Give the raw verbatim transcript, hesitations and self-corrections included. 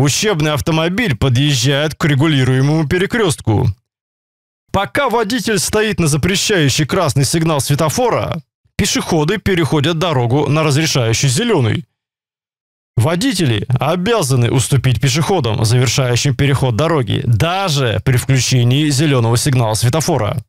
Ущербный автомобиль подъезжает к регулируемому перекрестку. Пока водитель стоит на запрещающий красный сигнал светофора, пешеходы переходят дорогу на разрешающий зеленый. Водители обязаны уступить пешеходам, завершающим переход дороги, даже при включении зеленого сигнала светофора.